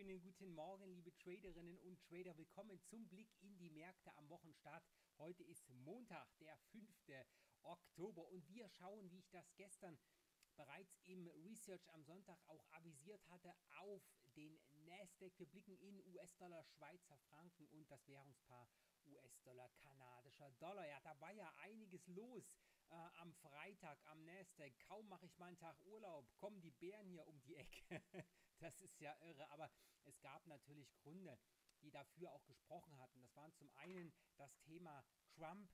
Schönen guten Morgen, liebe Traderinnen und Trader. Willkommen zum Blick in die Märkte am Wochenstart. Heute ist Montag, der 5. Oktober und wir schauen, wie ich das gestern bereits im Research am Sonntag auch avisiert hatte, auf den Nasdaq. Wir blicken in US-Dollar, Schweizer Franken und das Währungspaar US-Dollar, kanadischer Dollar. Ja, da war ja einiges los am Freitag am Nasdaq. Kaum mache ich mal einen Tag Urlaub, kommen die Bären hier um die Ecke. Das ist ja irre, aber es gab natürlich Gründe, die dafür auch gesprochen hatten. Das waren zum einen das Thema Trump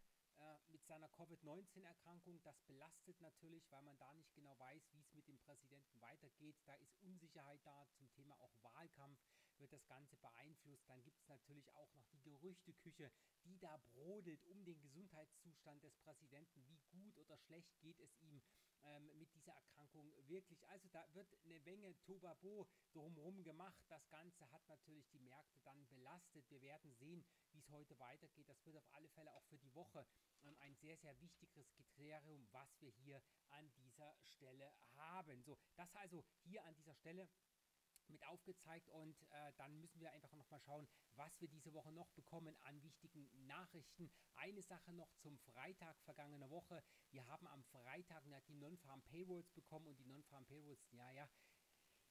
mit seiner Covid-19-Erkrankung. Das belastet natürlich, weil man da nicht genau weiß, wie es mit dem Präsidenten weitergeht. Da ist Unsicherheit da. Zum Thema auch Wahlkampf wird das Ganze beeinflusst. Dann gibt es natürlich auch noch die Gerüchteküche, die da brodelt um den Gesundheitszustand des Präsidenten. Wie gut oder schlecht geht es ihm mit dieser Erkrankung wirklich? Also da wird eine Menge Tobabo drumherum gemacht. Das Ganze hat natürlich die Märkte dann belastet. Wir werden sehen, wie es heute weitergeht. Das wird auf alle Fälle auch für die Woche ein sehr, sehr wichtiges Kriterium, was wir hier an dieser Stelle haben. So, das also hier an dieser Stelle mit aufgezeigt und dann müssen wir einfach nochmal schauen, was wir diese Woche noch bekommen an wichtigen Nachrichten. Eine Sache noch zum Freitag vergangener Woche. Wir haben am Freitag die Non-Farm Payrolls bekommen und die Non-Farm Payrolls,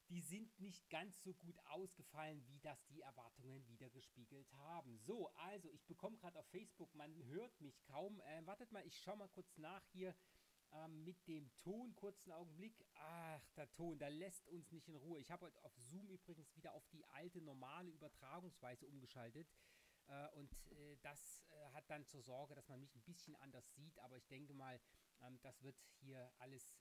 die sind nicht ganz so gut ausgefallen, wie das die Erwartungen wieder gespiegelt haben. So, also ich bekomme gerade auf Facebook, man hört mich kaum. Wartet mal, ich schaue mal kurz nach hier mit dem Ton, kurzen Augenblick. Ach, der Ton, der lässt uns nicht in Ruhe. Ich habe heute auf Zoom übrigens wieder auf die alte, normale Übertragungsweise umgeschaltet. Und das hat dann zur Sorge, dass man mich ein bisschen anders sieht. Aber ich denke mal, das wird hier alles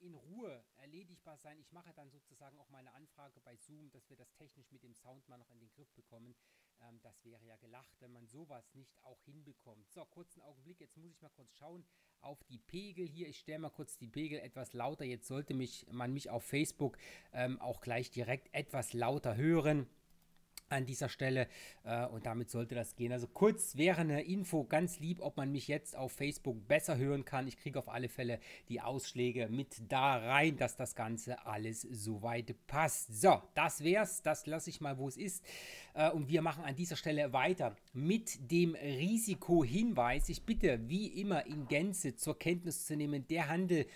in Ruhe erledigbar sein. Ich mache dann sozusagen auch meine Anfrage bei Zoom, dass wir das technisch mit dem Sound mal noch in den Griff bekommen. Das wäre ja gelacht, wenn man sowas nicht auch hinbekommt. So, kurzen Augenblick. Jetzt muss ich mal kurz schauen auf die Pegel hier. Ich stelle mal kurz die Pegel etwas lauter. Jetzt sollte man mich auf Facebook auch gleich direkt etwas lauter hören an dieser Stelle und damit sollte das gehen. Also kurz wäre eine Info ganz lieb, ob man mich jetzt auf Facebook besser hören kann. Ich kriege auf alle Fälle die Ausschläge mit da rein, dass das Ganze alles soweit passt. So, das wär's. Das lasse ich mal, wo es ist. Und wir machen an dieser Stelle weiter mit dem Risikohinweis. Ich bitte, wie immer in Gänze zur Kenntnis zu nehmen, der Handel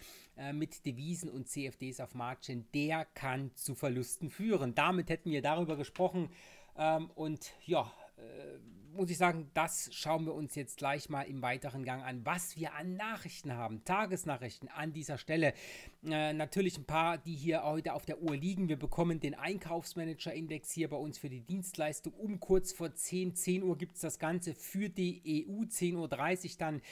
mit Devisen und CFDs auf Margin, der kann zu Verlusten führen. Damit hätten wir darüber gesprochen. Und ja, muss ich sagen, das schauen wir uns jetzt gleich mal im weiteren Gang an, was wir an Nachrichten haben, Tagesnachrichten an dieser Stelle. Natürlich ein paar, die hier heute auf der Uhr liegen. Wir bekommen den Einkaufsmanager-Index hier bei uns für die Dienstleistung um kurz vor 10 Uhr gibt es das Ganze für die EU, 10.30 Uhr dann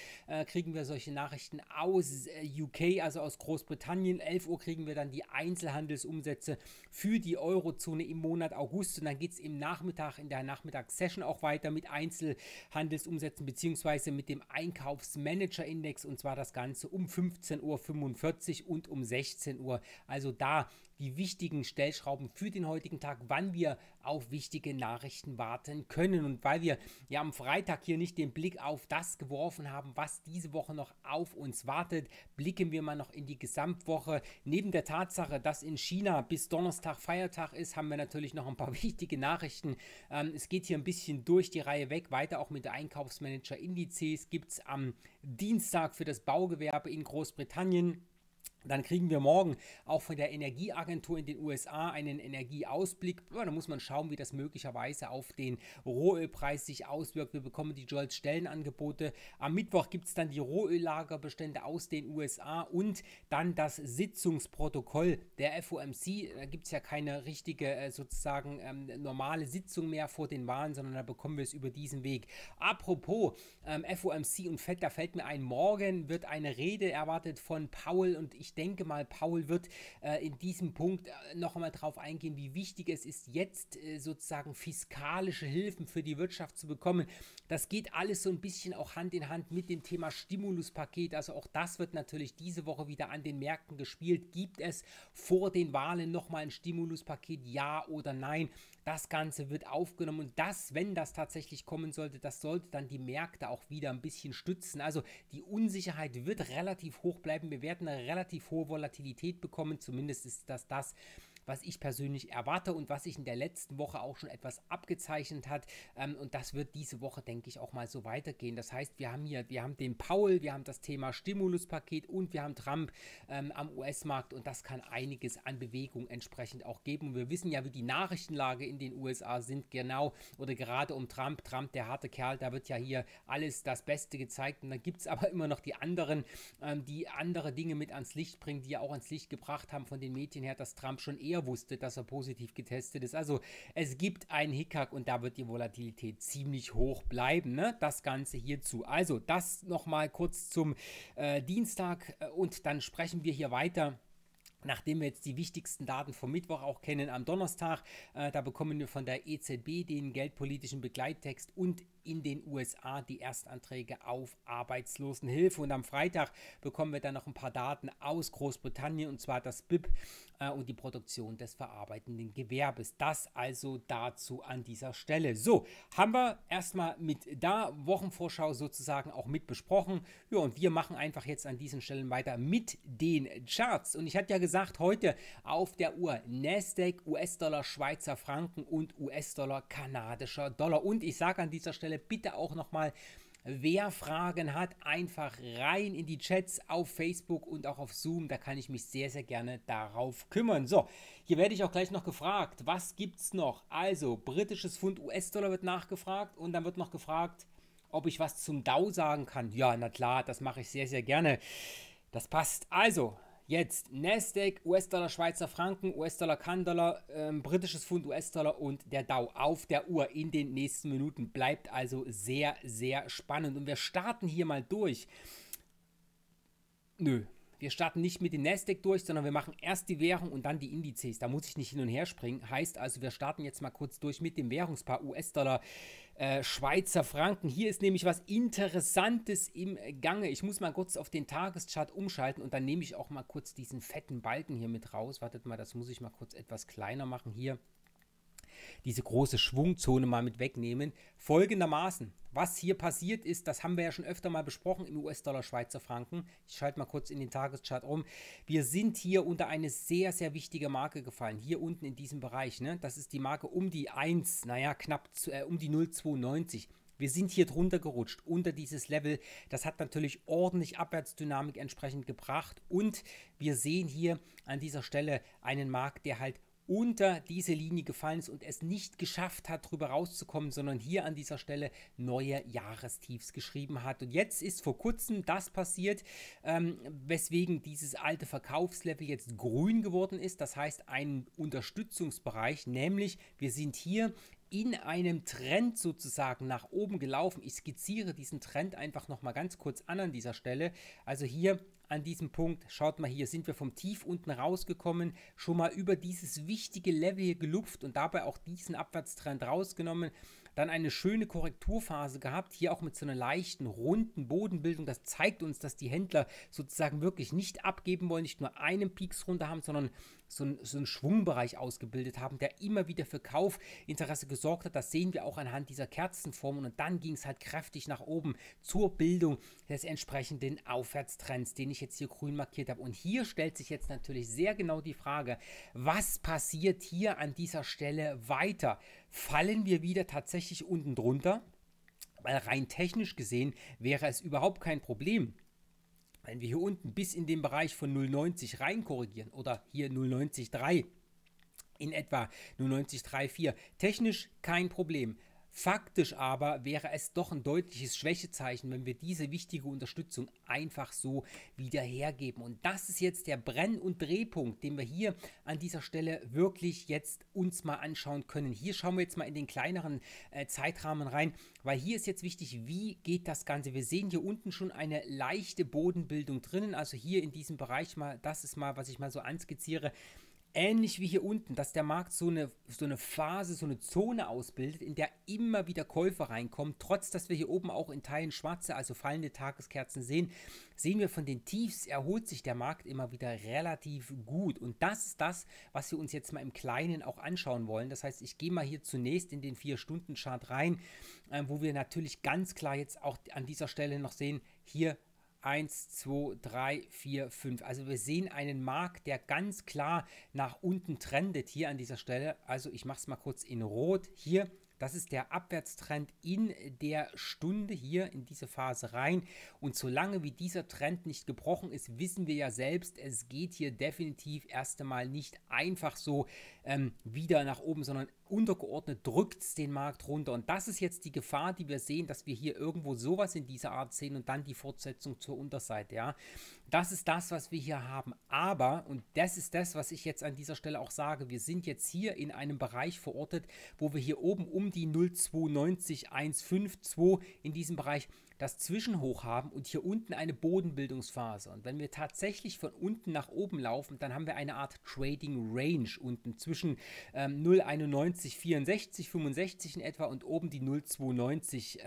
kriegen wir solche Nachrichten aus UK, also aus Großbritannien. 11 Uhr kriegen wir dann die Einzelhandelsumsätze für die Eurozone im Monat August und dann geht es im Nachmittag, in der Nachmittagssession auch weiter mit Einzelhandelsumsätzen bzw. mit dem Einkaufsmanager-Index und zwar das Ganze um 15.45 Uhr und um 16 Uhr. Also da die wichtigen Stellschrauben für den heutigen Tag, wann wir auf wichtige Nachrichten warten können. Und weil wir ja am Freitag hier nicht den Blick auf das geworfen haben, was diese Woche noch auf uns wartet, blicken wir mal noch in die Gesamtwoche. Neben der Tatsache, dass in China bis Donnerstag Feiertag ist, haben wir natürlich noch ein paar wichtige Nachrichten. Es geht hier ein bisschen durch die Reihe weg, weiter auch mit der Einkaufsmanager-Indizes gibt es am Dienstag für das Baugewerbe in Großbritannien. Dann kriegen wir morgen auch von der Energieagentur in den USA einen Energieausblick. Ja, da muss man schauen, wie das möglicherweise auf den Rohölpreis sich auswirkt. Wir bekommen die Jolts-Stellenangebote. Am Mittwoch gibt es dann die Rohöllagerbestände aus den USA und dann das Sitzungsprotokoll der FOMC. Da gibt es ja keine richtige sozusagen normale Sitzung mehr vor den Wahlen, sondern da bekommen wir es über diesen Weg. Apropos FOMC und FED, da fällt mir ein, morgen wird eine Rede erwartet von Powell und ich denke mal, Powell wird in diesem Punkt noch einmal darauf eingehen, wie wichtig es ist, jetzt sozusagen fiskalische Hilfen für die Wirtschaft zu bekommen. Das geht alles so ein bisschen auch Hand in Hand mit dem Thema Stimuluspaket. Also auch das wird natürlich diese Woche wieder an den Märkten gespielt. Gibt es vor den Wahlen nochmal ein Stimuluspaket, ja oder nein? Das Ganze wird aufgenommen und das, wenn das tatsächlich kommen sollte, das sollte dann die Märkte auch wieder ein bisschen stützen. Also die Unsicherheit wird relativ hoch bleiben. Wir werden eine relativ hohe Volatilität bekommen, zumindest ist das, was ich persönlich erwarte und was sich in der letzten Woche auch schon etwas abgezeichnet hat. Und das wird diese Woche, denke ich, auch mal so weitergehen. Das heißt, wir haben den Powell, wir haben das Thema Stimuluspaket und wir haben Trump am US-Markt, und das kann einiges an Bewegung entsprechend auch geben. Und wir wissen ja, wie die Nachrichtenlage in den USA sind, genau oder gerade um Trump. Trump, der harte Kerl, da wird ja hier alles das Beste gezeigt, und dann gibt es aber immer noch die anderen, die andere Dinge mit ans Licht bringen, die ja auch ans Licht gebracht haben von den Medien her, dass Trump schon eher wusste, dass er positiv getestet ist. Also es gibt einen Hickhack, und da wird die Volatilität ziemlich hoch bleiben, ne? Das Ganze hierzu. Also das nochmal kurz zum Dienstag, und dann sprechen wir hier weiter. Nachdem wir jetzt die wichtigsten Daten vom Mittwoch auch kennen, am Donnerstag, da bekommen wir von der EZB den geldpolitischen Begleittext und in den USA die Erstanträge auf Arbeitslosenhilfe. Und am Freitag bekommen wir dann noch ein paar Daten aus Großbritannien, und zwar das BIP und die Produktion des verarbeitenden Gewerbes. Das also dazu an dieser Stelle. So, haben wir erstmal mit da Wochenvorschau sozusagen auch mit besprochen. Ja, und wir machen einfach jetzt an diesen Stellen weiter mit den Charts. Und ich hatte ja gesagt, heute auf der Uhr Nasdaq, US-Dollar, Schweizer Franken und US-Dollar, kanadischer Dollar. Und ich sage an dieser Stelle, bitte auch nochmal, wer Fragen hat, einfach rein in die Chats auf Facebook und auch auf Zoom. Da kann ich mich sehr, sehr gerne darauf kümmern. So, hier werde ich auch gleich noch gefragt, was gibt es noch? Also, britisches Pfund, US-Dollar wird nachgefragt, und dann wird noch gefragt, ob ich was zum Dow sagen kann. Ja, na klar, das mache ich sehr, sehr gerne. Das passt. Also, jetzt Nasdaq, US-Dollar, Schweizer Franken, US-Dollar, Kanadollar, britisches Pfund, US-Dollar und der Dow auf der Uhr in den nächsten Minuten. Bleibt also sehr, sehr spannend. Und wir starten hier mal durch. Nö. Wir starten nicht mit dem Nasdaq durch, sondern wir machen erst die Währung und dann die Indizes. Da muss ich nicht hin und her springen. Heißt also, wir starten jetzt mal kurz durch mit dem Währungspaar US-Dollar, Schweizer Franken. Hier ist nämlich was Interessantes im Gange. Ich muss mal kurz auf den Tageschart umschalten, und dann nehme ich auch mal kurz diesen fetten Balken hier mit raus. Wartet mal, das muss ich mal kurz etwas kleiner machen hier. Diese große Schwungzone mal mit wegnehmen. Folgendermaßen, was hier passiert ist, das haben wir ja schon öfter mal besprochen im US-Dollar, Schweizer Franken. Ich schalte mal kurz in den Tageschart um. Wir sind hier unter eine sehr, sehr wichtige Marke gefallen. Hier unten in diesem Bereich, ne? Das ist die Marke um die 1, naja, knapp um die 0,92. Wir sind hier drunter gerutscht, unter dieses Level. Das hat natürlich ordentlich Abwärtsdynamik entsprechend gebracht. Und wir sehen hier an dieser Stelle einen Markt, der halt unter diese Linie gefallen ist und es nicht geschafft hat, drüber rauszukommen, sondern hier an dieser Stelle neue Jahrestiefs geschrieben hat. Und jetzt ist vor kurzem das passiert, weswegen dieses alte Verkaufslevel jetzt grün geworden ist. Das heißt, ein Unterstützungsbereich, nämlich wir sind hier in einem Trend sozusagen nach oben gelaufen. Ich skizziere diesen Trend einfach nochmal ganz kurz an dieser Stelle. Also hier an diesem Punkt, schaut mal hier, sind wir vom Tief unten rausgekommen, schon mal über dieses wichtige Level hier gelupft und dabei auch diesen Abwärtstrend rausgenommen. Dann eine schöne Korrekturphase gehabt, hier auch mit so einer leichten, runden Bodenbildung. Das zeigt uns, dass die Händler sozusagen wirklich nicht abgeben wollen, nicht nur einen Peaks runter haben, sondern so einen Schwungbereich ausgebildet haben, der immer wieder für Kaufinteresse gesorgt hat. Das sehen wir auch anhand dieser Kerzenform. Und dann ging es halt kräftig nach oben zur Bildung des entsprechenden Aufwärtstrends, den ich jetzt hier grün markiert habe. Und hier stellt sich jetzt natürlich sehr genau die Frage, was passiert hier an dieser Stelle weiter? Fallen wir wieder tatsächlich unten drunter? Weil rein technisch gesehen wäre es überhaupt kein Problem, wenn wir hier unten bis in den Bereich von 0,90 rein korrigieren oder hier 0,903 in etwa, 0,934. Technisch kein Problem. Faktisch aber wäre es doch ein deutliches Schwächezeichen, wenn wir diese wichtige Unterstützung einfach so wieder hergeben. Und das ist jetzt der Brenn- und Drehpunkt, den wir hier an dieser Stelle wirklich jetzt uns mal anschauen können. Hier schauen wir jetzt mal in den kleineren Zeitrahmen rein, weil hier ist jetzt wichtig, wie geht das Ganze. Wir sehen hier unten schon eine leichte Bodenbildung drinnen, also hier in diesem Bereich mal, das ist mal, was ich mal so anskizziere. Ähnlich wie hier unten, dass der Markt so eine Phase, so eine Zone ausbildet, in der immer wieder Käufer reinkommen. Trotz, dass wir hier oben auch in Teilen schwarze, also fallende Tageskerzen sehen, sehen wir von den Tiefs erholt sich der Markt immer wieder relativ gut. Und das ist das, was wir uns jetzt mal im Kleinen auch anschauen wollen. Das heißt, ich gehe mal hier zunächst in den 4-Stunden-Chart rein, wo wir natürlich ganz klar jetzt auch an dieser Stelle noch sehen, hier 1, 2, 3, 4, 5. Also wir sehen einen Markt, der ganz klar nach unten trendet hier an dieser Stelle. Also ich mache es mal kurz in Rot hier. Das ist der Abwärtstrend in der Stunde hier in diese Phase rein. Und solange wie dieser Trend nicht gebrochen ist, wissen wir ja selbst, es geht hier definitiv erst einmal nicht einfach so wieder nach oben, sondern untergeordnet drückt es den Markt runter. Und das ist jetzt die Gefahr, die wir sehen, dass wir hier irgendwo sowas in dieser Art sehen und dann die Fortsetzung zur Unterseite. Ja, das ist das, was wir hier haben. Aber, und das ist das, was ich jetzt an dieser Stelle auch sage, wir sind jetzt hier in einem Bereich verortet, wo wir hier oben um die 0,290, 1,52 in diesem Bereich das Zwischenhoch haben und hier unten eine Bodenbildungsphase. Und wenn wir tatsächlich von unten nach oben laufen, dann haben wir eine Art Trading Range unten zwischen 0,91, 64, 65 in etwa und oben die 0,290,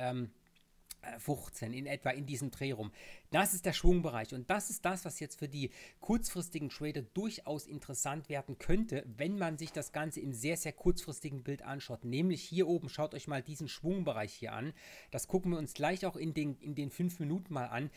15 in etwa in diesem Dreh rum. Das ist der Schwungbereich und das ist das, was jetzt für die kurzfristigen Trader durchaus interessant werden könnte, wenn man sich das Ganze im sehr, sehr kurzfristigen Bild anschaut. Nämlich hier oben, schaut euch mal diesen Schwungbereich hier an. Das gucken wir uns gleich auch in den 5 Minuten mal an.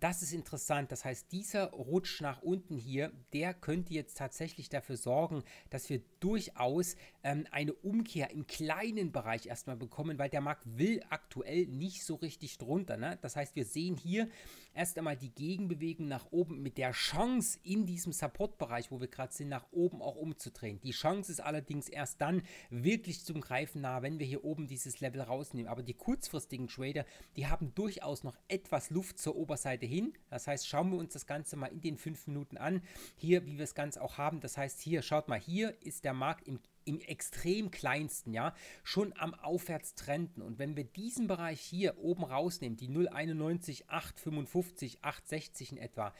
Das ist interessant. Das heißt, dieser Rutsch nach unten hier, der könnte jetzt tatsächlich dafür sorgen, dass wir durchaus eine Umkehr im kleinen Bereich erstmal bekommen, weil der Markt will aktuell nicht so richtig drunter, ne? Das heißt, wir sehen hier erst einmal die Gegenbewegung nach oben mit der Chance in diesem Supportbereich, wo wir gerade sind, nach oben auch umzudrehen. Die Chance ist allerdings erst dann wirklich zum Greifen nah, wenn wir hier oben dieses Level rausnehmen. Aber die kurzfristigen Trader, die haben durchaus noch etwas Luft zur Oberseite hin. Das heißt, schauen wir uns das Ganze mal in den 5 Minuten an, hier, wie wir es ganz auch haben. Das heißt, hier, schaut mal, hier ist der Markt im extrem kleinsten, ja, schon am Aufwärtstrenden. Und wenn wir diesen Bereich hier oben rausnehmen, die 0,91, 8,55, 8,60 in etwa,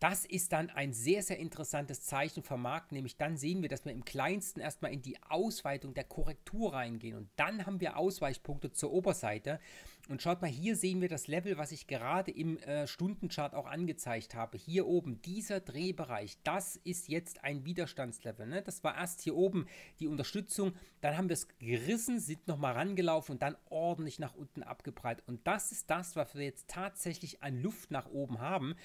das ist dann ein sehr, sehr interessantes Zeichen vom Markt, nämlich dann sehen wir, dass wir im kleinsten erstmal in die Ausweitung der Korrektur reingehen und dann haben wir Ausweichpunkte zur Oberseite. Und schaut mal, hier sehen wir das Level, was ich gerade im Stundenchart auch angezeigt habe. Hier oben, dieser Drehbereich, das ist jetzt ein Widerstandslevel. Ne? Das war erst hier oben die Unterstützung, dann haben wir es gerissen, sind nochmal rangelaufen und dann ordentlich nach unten abgeprallt. Und das ist das, was wir jetzt tatsächlich an Luft nach oben haben.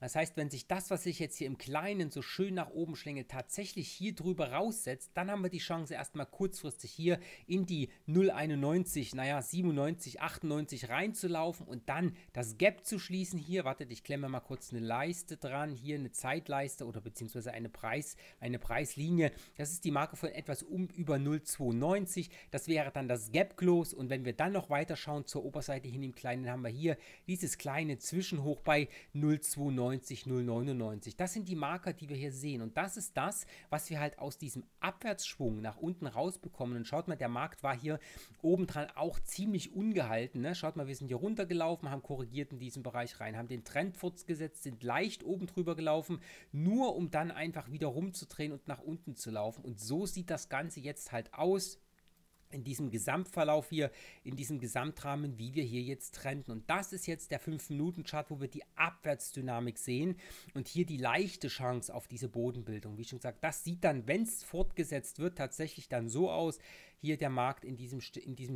Das heißt, wenn sich das, was ich jetzt hier im Kleinen so schön nach oben schlinge, tatsächlich hier drüber raussetzt, dann haben wir die Chance erstmal kurzfristig hier in die 0,91, naja, 97, 98, reinzulaufen und dann das Gap zu schließen. Hier, wartet, ich klemme mal kurz eine Leiste dran, hier eine Zeitleiste oder beziehungsweise eine Preislinie. Das ist die Marke von etwas über 0,290. Das wäre dann das Gap-Close und wenn wir dann noch weiter schauen zur Oberseite hin im Kleinen, haben wir hier dieses kleine Zwischenhoch bei 0,290, 0,99. Das sind die Marker, die wir hier sehen und das ist das, was wir halt aus diesem Abwärtsschwung nach unten rausbekommen. Und schaut mal, der Markt war hier obendran auch ziemlich ungehalten, ne? Schaut mal, wir sind hier runtergelaufen, haben korrigiert in diesen Bereich rein, haben den Trend fortgesetzt, sind leicht oben drüber gelaufen, nur um dann einfach wieder rumzudrehen und nach unten zu laufen. Und so sieht das Ganze jetzt halt aus in diesem Gesamtverlauf hier, in diesem Gesamtrahmen, wie wir hier jetzt trenden. Und das ist jetzt der 5-Minuten-Chart, wo wir die Abwärtsdynamik sehen und hier die leichte Chance auf diese Bodenbildung. Wie schon gesagt, das sieht dann, wenn es fortgesetzt wird, tatsächlich dann so aus, hier der Markt in diesem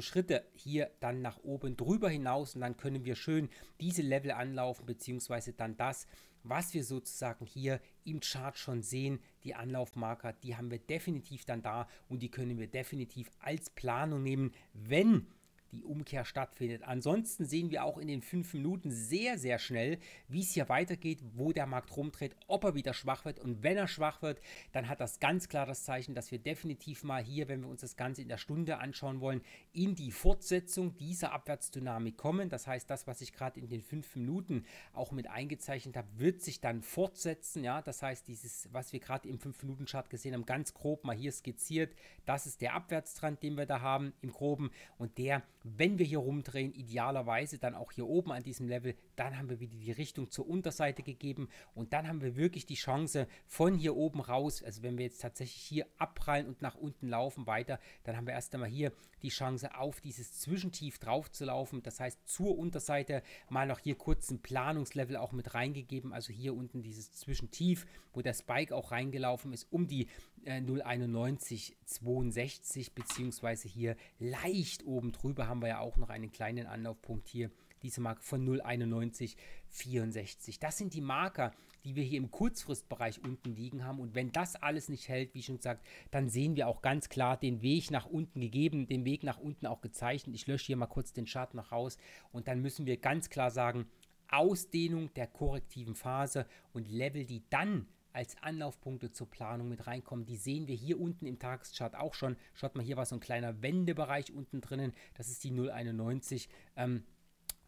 Schritte hier dann nach oben drüber hinaus und dann können wir schön diese Level anlaufen, beziehungsweise dann das, was wir sozusagen hier im Chart schon sehen, die Anlaufmarker, die haben wir definitiv dann da und die können wir definitiv als Planung nehmen, wenn die Umkehr stattfindet. Ansonsten sehen wir auch in den 5 Minuten sehr, sehr schnell, wie es hier weitergeht, wo der Markt rumdreht, ob er wieder schwach wird. Und wenn er schwach wird, dann hat das ganz klar das Zeichen, dass wir definitiv mal hier, wenn wir uns das Ganze in der Stunde anschauen wollen, in die Fortsetzung dieser Abwärtsdynamik kommen. Das heißt, das, was ich gerade in den 5 Minuten auch mit eingezeichnet habe, wird sich dann fortsetzen. Ja, das heißt, dieses, was wir gerade im 5-Minuten-Chart gesehen haben, ganz grob mal hier skizziert, das ist der Abwärtstrend, den wir da haben im Groben und der, wenn wir hier rumdrehen, idealerweise dann auch hier oben an diesem Level, dann haben wir wieder die Richtung zur Unterseite gegeben und dann haben wir wirklich die Chance von hier oben raus, also wenn wir jetzt tatsächlich hier abprallen und nach unten laufen weiter, dann haben wir erst einmal hier die Chance auf dieses Zwischentief drauf zu laufen, das heißt zur Unterseite mal noch hier kurz ein Planungslevel auch mit reingegeben, also hier unten dieses Zwischentief, wo der Spike auch reingelaufen ist, um die 0,9162 beziehungsweise hier leicht oben drüber haben wir ja auch noch einen kleinen Anlaufpunkt hier, diese Marke von 0,91 64. Das sind die Marker, die wir hier im Kurzfristbereich unten liegen haben. Und wenn das alles nicht hält, wie schon gesagt, dann sehen wir auch ganz klar den Weg nach unten gegeben, den Weg nach unten auch gezeichnet. Ich lösche hier mal kurz den Chart noch raus und dann müssen wir ganz klar sagen, Ausdehnung der korrektiven Phase und Level, die dann als Anlaufpunkte zur Planung mit reinkommen. Die sehen wir hier unten im Tageschart auch schon. Schaut mal, hier war so ein kleiner Wendebereich unten drinnen. Das ist die 0,91,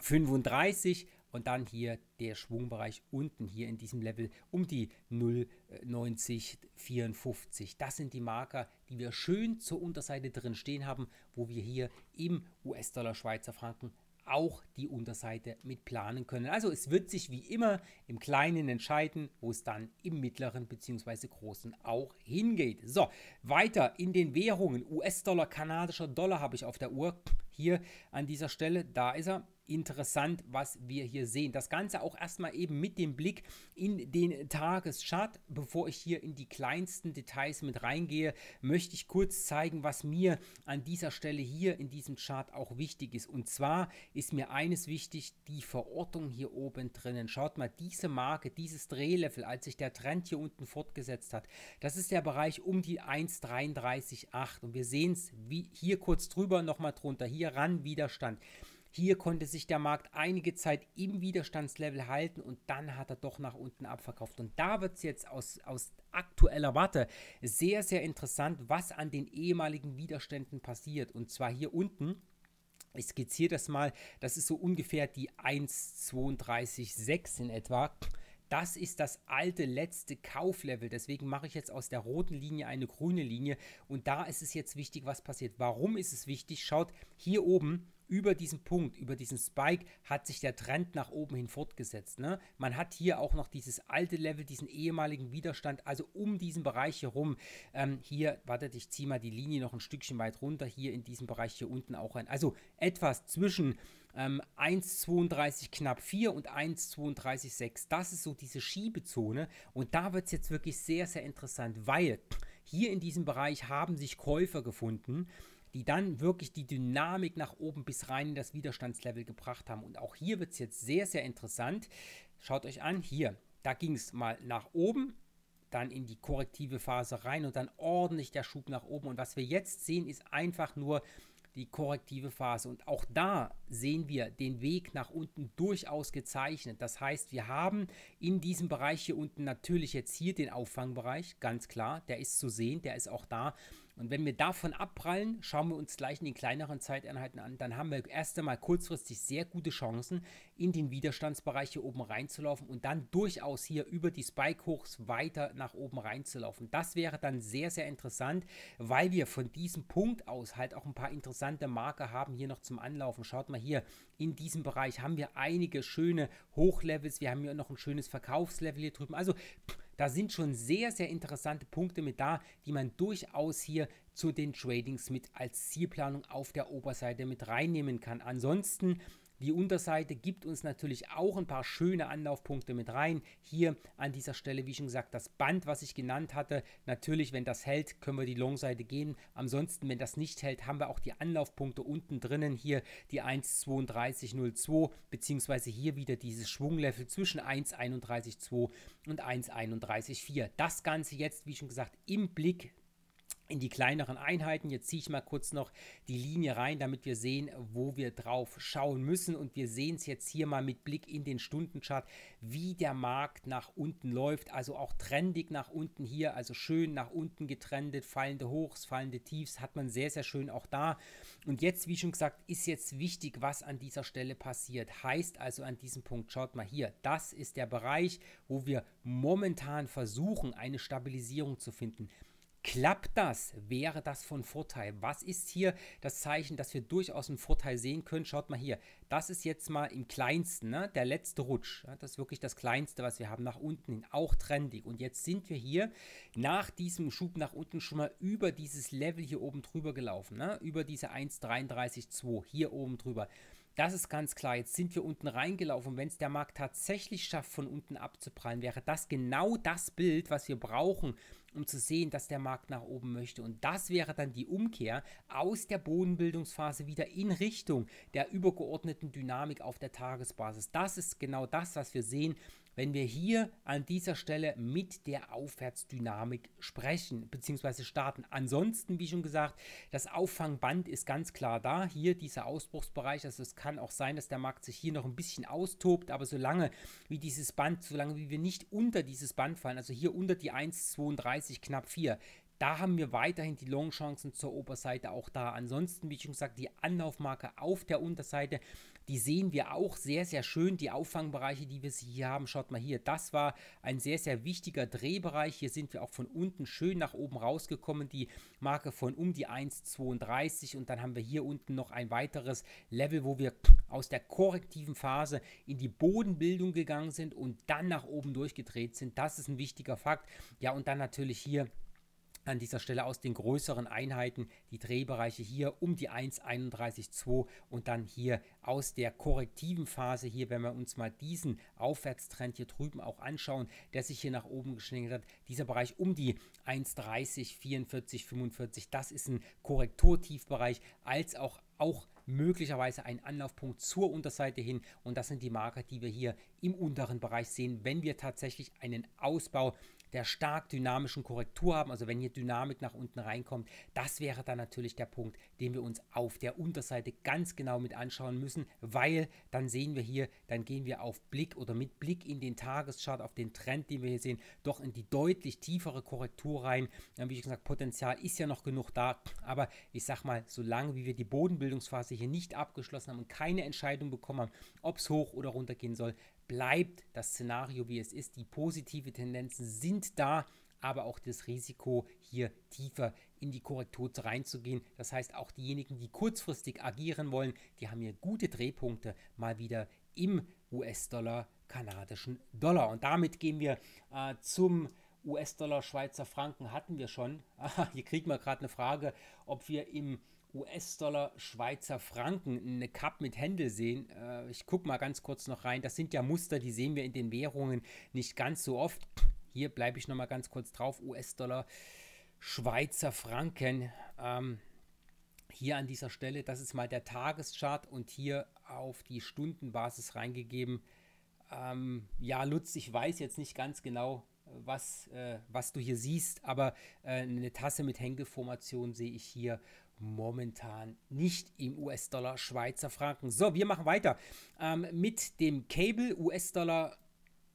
35 und dann hier der Schwungbereich unten hier in diesem Level um die 0,9054. Das sind die Marker, die wir schön zur Unterseite drin stehen haben, wo wir hier im US-Dollar, Schweizer Franken auch die Unterseite mit planen können. Also es wird sich wie immer im Kleinen entscheiden, wo es dann im Mittleren bzw. Großen auch hingeht. So, weiter in den Währungen. US-Dollar, kanadischer Dollar habe ich auf der Uhr. Hier an dieser Stelle, da ist er. Interessant, was wir hier sehen. Das Ganze auch erstmal eben mit dem Blick in den Tageschart. Bevor ich hier in die kleinsten Details mit reingehe, möchte ich kurz zeigen, was mir an dieser Stelle hier in diesem Chart auch wichtig ist. Und zwar ist mir eines wichtig, die Verortung hier oben drinnen. Schaut mal, diese Marke, dieses Drehlevel, als sich der Trend hier unten fortgesetzt hat, das ist der Bereich um die 1,338. Und wir sehen es hier kurz drüber, nochmal drunter, hier ran, Widerstand. Hier konnte sich der Markt einige Zeit im Widerstandslevel halten und dann hat er doch nach unten abverkauft. Und da wird es jetzt aus aktueller Warte sehr, sehr interessant, was an den ehemaligen Widerständen passiert. Und zwar hier unten, ich skizziere das mal, das ist so ungefähr die 1,326 in etwa. Das ist das alte letzte Kauflevel, deswegen mache ich jetzt aus der roten Linie eine grüne Linie und da ist es jetzt wichtig, was passiert. Warum ist es wichtig? Schaut, hier oben über diesen Punkt, über diesen Spike hat sich der Trend nach oben hin fortgesetzt. Ne? Man hat hier auch noch dieses alte Level, diesen ehemaligen Widerstand, also um diesen Bereich herum. Hier, wartet, ich ziehe mal die Linie noch ein Stückchen weit runter, hier in diesem Bereich hier unten auch rein. Also etwas zwischen 1,32 knapp 4 und 1,32,6. Das ist so diese Schiebezone und da wird es jetzt wirklich sehr, sehr interessant, weil hier in diesem Bereich haben sich Käufer gefunden, die dann wirklich die Dynamik nach oben bis rein in das Widerstandslevel gebracht haben. Und auch hier wird es jetzt sehr, sehr interessant. Schaut euch an, hier, da ging es mal nach oben, dann in die korrektive Phase rein und dann ordentlich der Schub nach oben. Und was wir jetzt sehen, ist einfach nur die korrektive Phase. Und auch da sehen wir den Weg nach unten durchaus gezeichnet. Das heißt, wir haben in diesem Bereich hier unten natürlich jetzt hier den Auffangbereich, ganz klar. Der ist zu sehen, der ist auch da. Und wenn wir davon abprallen, schauen wir uns gleich in den kleineren Zeiteinheiten an, dann haben wir erst einmal kurzfristig sehr gute Chancen, in den Widerstandsbereich hier oben reinzulaufen und dann durchaus hier über die Spike-Hochs weiter nach oben reinzulaufen. Das wäre dann sehr, sehr interessant, weil wir von diesem Punkt aus halt auch ein paar interessante Marker haben hier noch zum Anlaufen. Schaut mal hier, in diesem Bereich haben wir einige schöne Hochlevels, wir haben hier noch ein schönes Verkaufslevel hier drüben, also da sind schon sehr, sehr interessante Punkte mit da, die man durchaus hier zu den Tradings mit als Zielplanung auf der Oberseite mit reinnehmen kann. Ansonsten, die Unterseite gibt uns natürlich auch ein paar schöne Anlaufpunkte mit rein. Hier an dieser Stelle, wie schon gesagt, das Band, was ich genannt hatte. Natürlich, wenn das hält, können wir die Long-Seite gehen. Ansonsten, wenn das nicht hält, haben wir auch die Anlaufpunkte unten drinnen. Hier die 1,3202 beziehungsweise hier wieder dieses Schwunglevel zwischen 1,312 und 1,314. Das Ganze jetzt, wie schon gesagt, im Blick in die kleineren Einheiten. Jetzt ziehe ich mal kurz noch die Linie rein, damit wir sehen, wo wir drauf schauen müssen. Und wir sehen es jetzt hier mal mit Blick in den Stundenchart, wie der Markt nach unten läuft. Also auch trendig nach unten hier, also schön nach unten getrendet, fallende Hochs, fallende Tiefs hat man sehr, sehr schön auch da. Und jetzt, wie schon gesagt, ist jetzt wichtig, was an dieser Stelle passiert. Heißt also an diesem Punkt, schaut mal hier, das ist der Bereich, wo wir momentan versuchen, eine Stabilisierung zu finden. Klappt das, wäre das von Vorteil. Was ist hier das Zeichen, dass wir durchaus einen Vorteil sehen können? Schaut mal hier, das ist jetzt mal im kleinsten, ne? Der letzte Rutsch. Ja? Das ist wirklich das kleinste, was wir haben, nach unten hin, auch trendig. Und jetzt sind wir hier nach diesem Schub nach unten schon mal über dieses Level hier oben drüber gelaufen, ne? Über diese 1,332, hier oben drüber. Das ist ganz klar, jetzt sind wir unten reingelaufen. Wenn es der Markt tatsächlich schafft, von unten abzuprallen, wäre das genau das Bild, was wir brauchen, um zu sehen, dass der Markt nach oben möchte. Und das wäre dann die Umkehr aus der Bodenbildungsphase wieder in Richtung der übergeordneten Dynamik auf der Tagesbasis. Das ist genau das, was wir sehen, wenn wir hier an dieser Stelle mit der Aufwärtsdynamik sprechen bzw. starten. Ansonsten, wie schon gesagt, das Auffangband ist ganz klar da. Hier dieser Ausbruchsbereich, also es kann auch sein, dass der Markt sich hier noch ein bisschen austobt, aber solange wie wir nicht unter dieses Band fallen, also hier unter die 1,32 knapp 4, da haben wir weiterhin die Long-Chancen zur Oberseite auch da. Ansonsten, wie schon gesagt, die Anlaufmarke auf der Unterseite, die sehen wir auch sehr, sehr schön. Die Auffangbereiche, die wir hier haben, schaut mal hier, das war ein sehr, sehr wichtiger Drehbereich. Hier sind wir auch von unten schön nach oben rausgekommen, die Marke von um die 1,32 und dann haben wir hier unten noch ein weiteres Level, wo wir aus der korrektiven Phase in die Bodenbildung gegangen sind und dann nach oben durchgedreht sind. Das ist ein wichtiger Fakt. Ja, und dann natürlich hier an dieser Stelle aus den größeren Einheiten die Drehbereiche hier um die 1,31,2 und dann hier aus der korrektiven Phase hier, wenn wir uns mal diesen Aufwärtstrend hier drüben auch anschauen, der sich hier nach oben geschlängelt hat, dieser Bereich um die 1,30, 44, 45, das ist ein Korrekturtiefbereich, als auch möglicherweise ein Anlaufpunkt zur Unterseite hin und das sind die Marker, die wir hier im unteren Bereich sehen, wenn wir tatsächlich einen Ausbau der stark dynamischen Korrektur haben, also wenn hier Dynamik nach unten reinkommt, das wäre dann natürlich der Punkt, den wir uns auf der Unterseite ganz genau mit anschauen müssen, weil dann sehen wir hier, dann gehen wir auf Blick oder mit Blick in den Tageschart, auf den Trend, den wir hier sehen, doch in die deutlich tiefere Korrektur rein. Wie ich gesagt, Potenzial ist ja noch genug da, aber ich sag mal, solange wie wir die Bodenbildungsphase hier nicht abgeschlossen haben und keine Entscheidung bekommen haben, ob es hoch oder runter gehen soll, bleibt das Szenario, wie es ist. Die positiven Tendenzen sind da, aber auch das Risiko, hier tiefer in die Korrektur reinzugehen. Das heißt, auch diejenigen, die kurzfristig agieren wollen, die haben hier gute Drehpunkte mal wieder im US-Dollar, kanadischen Dollar. Und damit gehen wir zum US-Dollar, Schweizer Franken hatten wir schon. Hier kriegen wir gerade eine Frage, ob wir im US-Dollar, Schweizer Franken eine Cup mit Händel sehen. Ich gucke mal ganz kurz noch rein. Das sind ja Muster, die sehen wir in den Währungen nicht ganz so oft. Hier bleibe ich noch mal ganz kurz drauf. US-Dollar, Schweizer Franken. Hier an dieser Stelle, das ist mal der Tageschart und hier auf die Stundenbasis reingegeben. Ja, Lutz, ich weiß jetzt nicht ganz genau, was du hier siehst, aber eine Tasse mit Händelformation sehe ich hier momentan nicht im US-Dollar, Schweizer Franken. So, wir machen weiter mit dem Cable US-Dollar,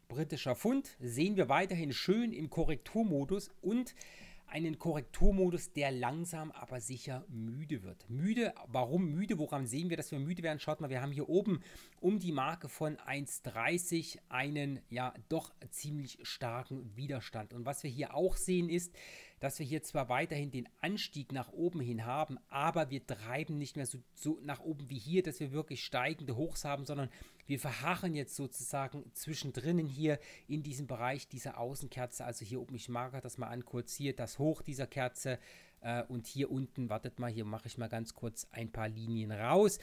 britischer Pfund. Sehen wir weiterhin schön im Korrekturmodus und einen Korrekturmodus, der langsam, aber sicher müde wird. Müde, warum müde? Woran sehen wir, dass wir müde werden? Schaut mal, wir haben hier oben um die Marke von 1,30 einen ja doch ziemlich starken Widerstand. Und was wir hier auch sehen ist, dass wir hier zwar weiterhin den Anstieg nach oben hin haben, aber wir treiben nicht mehr so nach oben wie hier, dass wir wirklich steigende Hochs haben, sondern wir verharren jetzt sozusagen zwischendrin hier in diesem Bereich dieser Außenkerze, also hier oben, ich markere das mal an, kurz hier das Hoch dieser Kerze und hier unten, wartet mal, hier mache ich mal ganz kurz ein paar Linien raus,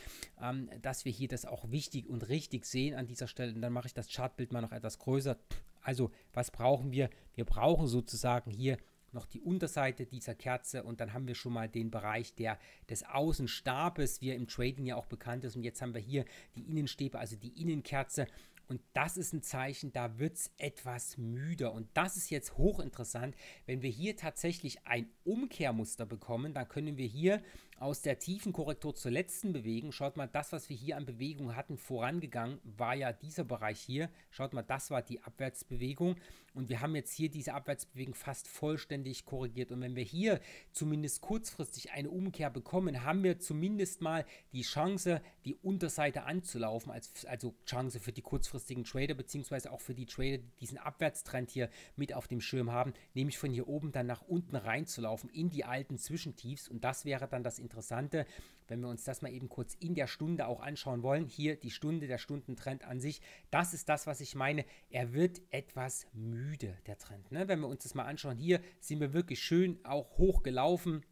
dass wir hier das auch wichtig und richtig sehen an dieser Stelle und dann mache ich das Chartbild mal noch etwas größer. Also was brauchen wir? Wir brauchen sozusagen hier noch die Unterseite dieser Kerze und dann haben wir schon mal den Bereich des Außenstabes, wie er im Trading ja auch bekannt ist und jetzt haben wir hier die Innenstäbe, also die Innenkerze und das ist ein Zeichen, da wird es etwas müder und das ist jetzt hochinteressant, wenn wir hier tatsächlich ein Umkehrmuster bekommen, dann können wir hier aus der tiefen Korrektur zur letzten bewegen, schaut mal, das, was wir hier an Bewegung hatten, vorangegangen, war ja dieser Bereich hier, schaut mal, das war die Abwärtsbewegung und wir haben jetzt hier diese Abwärtsbewegung fast vollständig korrigiert und wenn wir hier zumindest kurzfristig eine Umkehr bekommen, haben wir zumindest mal die Chance, die Unterseite anzulaufen, also Chance für die kurzfristigen Trader, beziehungsweise auch für die Trader, die diesen Abwärtstrend hier mit auf dem Schirm haben, nämlich von hier oben dann nach unten reinzulaufen, in die alten Zwischentiefs und das wäre dann das Interessante, wenn wir uns das mal eben kurz in der Stunde auch anschauen wollen. Hier die Stunde, der Stundentrend an sich, das ist das, was ich meine. Er wird etwas müde, der Trend. Ne? Wenn wir uns das mal anschauen, hier sind wir wirklich schön auch hochgelaufen.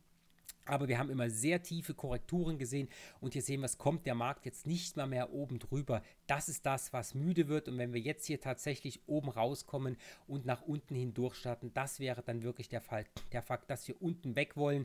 Aber wir haben immer sehr tiefe Korrekturen gesehen und hier sehen wir, es kommt der Markt jetzt nicht mal mehr oben drüber. Das ist das, was müde wird, und wenn wir jetzt hier tatsächlich oben rauskommen und nach unten hindurch starten, das wäre dann wirklich der Fall, der Fakt, dass wir unten weg wollen.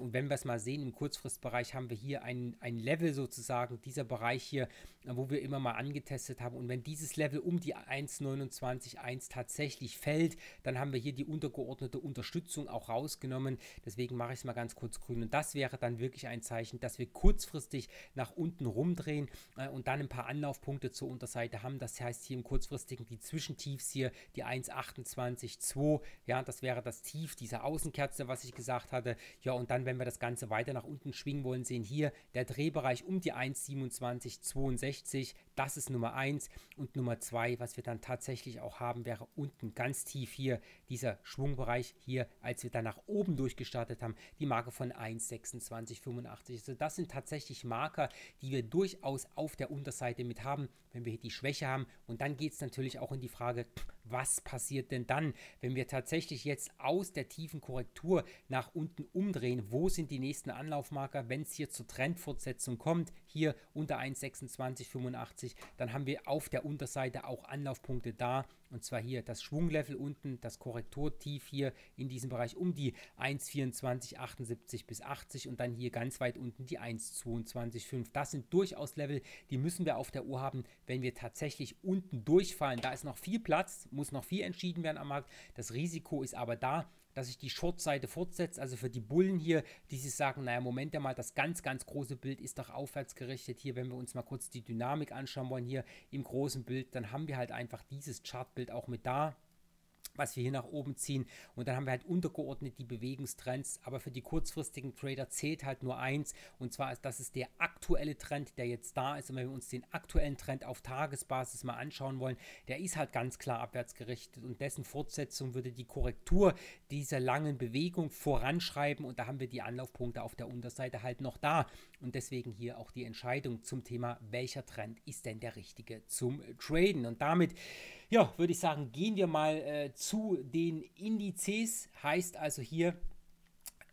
Und wenn wir es mal sehen, im Kurzfristbereich haben wir hier ein Level sozusagen, dieser Bereich hier, wo wir immer mal angetestet haben, und wenn dieses Level um die 1,29,1 tatsächlich fällt, dann haben wir hier die untergeordnete Unterstützung auch rausgenommen. Deswegen mache ich es mal ganz kurz grün. Und das wäre dann wirklich ein Zeichen, dass wir kurzfristig nach unten rumdrehen und dann ein paar Anlaufpunkte zur Unterseite haben. Das heißt hier im kurzfristigen die Zwischentiefs hier, die 1,28,2. Ja, das wäre das Tief dieser Außenkerze, was ich gesagt hatte. Ja, und dann, wenn wir das Ganze weiter nach unten schwingen wollen, sehen hier der Drehbereich um die 1,27,62. Das ist Nummer 1. Und Nummer 2, was wir dann tatsächlich auch haben, wäre unten ganz tief hier dieser Schwungbereich hier, als wir dann nach oben durchgestartet haben, die Marke von 1,2685. Also das sind tatsächlich Marker, die wir durchaus auf der Unterseite mit haben, wenn wir hier die Schwäche haben. Und dann geht es natürlich auch in die Frage, was passiert denn dann, wenn wir tatsächlich jetzt aus der tiefen Korrektur nach unten umdrehen? Wo sind die nächsten Anlaufmarker, wenn es hier zur Trendfortsetzung kommt? Hier unter 1,2685, dann haben wir auf der Unterseite auch Anlaufpunkte da. Und zwar hier das Schwunglevel unten, das Korrekturtief hier in diesem Bereich um die 1,2478 bis 80 und dann hier ganz weit unten die 1,22,5. Das sind durchaus Level, die müssen wir auf der Uhr haben, wenn wir tatsächlich unten durchfallen. Da ist noch viel Platz, muss noch viel entschieden werden am Markt. Das Risiko ist aber da, dass sich die Short-Seite fortsetzt, also für die Bullen hier, die sich sagen, naja, Moment mal, das ganz, ganz große Bild ist doch aufwärts gerichtet. Hier, wenn wir uns mal kurz die Dynamik anschauen wollen, hier im großen Bild, dann haben wir halt einfach dieses Chartbild auch mit da, was wir hier nach oben ziehen, und dann haben wir halt untergeordnet die Bewegungstrends, aber für die kurzfristigen Trader zählt halt nur eins, und zwar ist, das ist der aktuelle Trend, der jetzt da ist, und wenn wir uns den aktuellen Trend auf Tagesbasis mal anschauen wollen, der ist halt ganz klar abwärts gerichtet und dessen Fortsetzung würde die Korrektur dieser langen Bewegung voranschreiben, und da haben wir die Anlaufpunkte auf der Unterseite halt noch da und deswegen hier auch die Entscheidung zum Thema, welcher Trend ist denn der richtige zum Traden, und damit, ja, würde ich sagen, gehen wir mal zu den Indizes, heißt also hier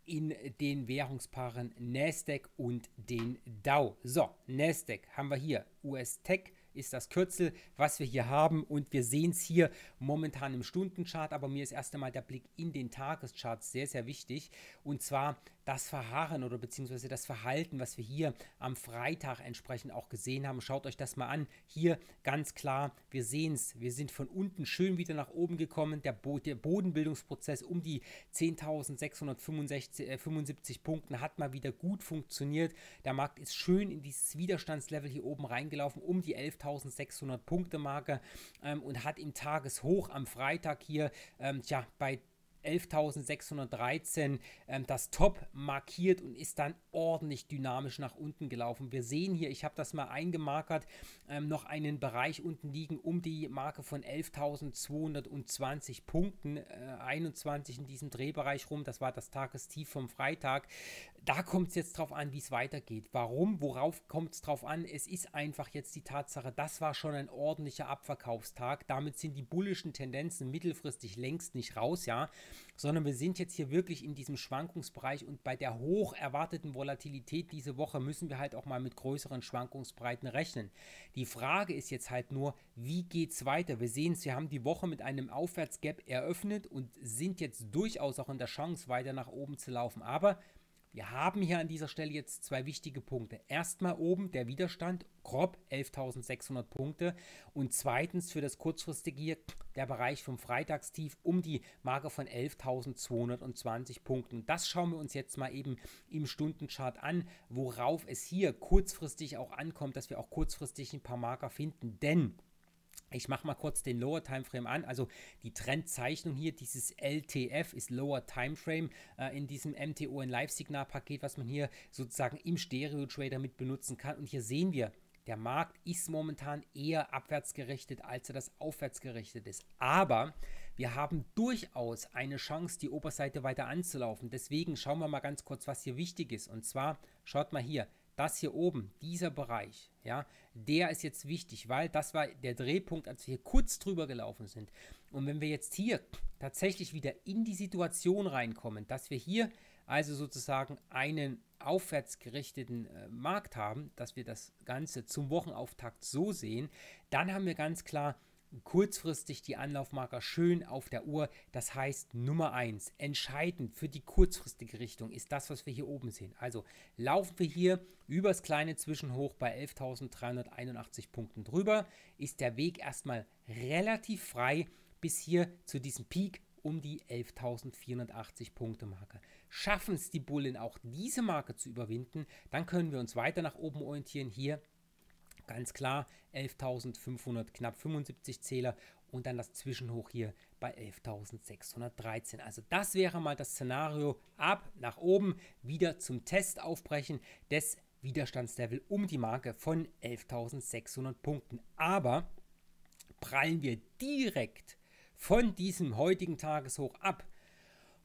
in den Währungspaaren Nasdaq und den Dow. So, Nasdaq haben wir hier, US-Tech ist das Kürzel, was wir hier haben, und wir sehen es hier momentan im Stundenchart, aber mir ist erst einmal der Blick in den Tageschart sehr, sehr wichtig, und zwar das Verharren oder beziehungsweise das Verhalten, was wir hier am Freitag entsprechend auch gesehen haben. Schaut euch das mal an. Hier ganz klar, wir sehen es, wir sind von unten schön wieder nach oben gekommen. Der Bodenbildungsprozess um die 10.675 Punkten hat mal wieder gut funktioniert. Der Markt ist schön in dieses Widerstandslevel hier oben reingelaufen, um die 11.600 Punkte Marke, und hat im Tageshoch am Freitag hier bei 11.613 das Top markiert und ist dann ordentlich dynamisch nach unten gelaufen. Wir sehen hier, ich habe das mal eingemarkert, noch einen Bereich unten liegen um die Marke von 11.220 Punkten, 21 in diesem Drehbereich rum. Das war das Tagestief vom Freitag. Da kommt es jetzt drauf an, wie es weitergeht. Warum? Worauf kommt es drauf an? Es ist einfach jetzt die Tatsache, das war schon ein ordentlicher Abverkaufstag. Damit sind die bullischen Tendenzen mittelfristig längst nicht raus, ja, sondern wir sind jetzt hier wirklich in diesem Schwankungsbereich, und bei der hoch erwarteten Volatilität diese Woche müssen wir halt auch mal mit größeren Schwankungsbreiten rechnen. Die Frage ist jetzt halt nur, wie geht es weiter? Wir sehen es, wir haben die Woche mit einem Aufwärtsgap eröffnet und sind jetzt durchaus auch in der Chance, weiter nach oben zu laufen, aber wir haben hier an dieser Stelle jetzt zwei wichtige Punkte. Erstmal oben der Widerstand, grob 11.600 Punkte, und zweitens für das kurzfristige hier der Bereich vom Freitagstief um die Marke von 11.220 Punkten. Und das schauen wir uns jetzt mal eben im Stundenchart an, worauf es hier kurzfristig auch ankommt, dass wir auch kurzfristig ein paar Marker finden, denn ich mache mal kurz den Lower Timeframe an, also die Trendzeichnung hier, dieses LTF ist Lower Timeframe in diesem MTO, ein Live-Signal-Paket, was man hier sozusagen im Stereo-Trader mit benutzen kann, und hier sehen wir, der Markt ist momentan eher abwärts gerichtet, als er das aufwärts gerichtet ist, aber wir haben durchaus eine Chance, die Oberseite weiter anzulaufen. Deswegen schauen wir mal ganz kurz, was hier wichtig ist, und zwar, schaut mal hier, das hier oben, dieser Bereich, ja, der ist jetzt wichtig, weil das war der Drehpunkt, als wir hier kurz drüber gelaufen sind. Und wenn wir jetzt hier tatsächlich wieder in die Situation reinkommen, dass wir hier also sozusagen einen aufwärts gerichteten Markt haben, dass wir das Ganze zum Wochenauftakt so sehen, dann haben wir ganz klar kurzfristig die Anlaufmarker schön auf der Uhr. Das heißt, Nummer 1, entscheidend für die kurzfristige Richtung ist das, was wir hier oben sehen. Also laufen wir hier übers kleine Zwischenhoch bei 11.381 Punkten drüber, ist der Weg erstmal relativ frei bis hier zu diesem Peak um die 11.480 Punkte Marke. Schaffen es die Bullen auch diese Marke zu überwinden, dann können wir uns weiter nach oben orientieren, hier ganz klar 11.500, knapp 75 Zähler und dann das Zwischenhoch hier bei 11.613. Also das wäre mal das Szenario, ab nach oben, wieder zum Test aufbrechen des Widerstandslevel um die Marke von 11.600 Punkten. Aber prallen wir direkt von diesem heutigen Tageshoch ab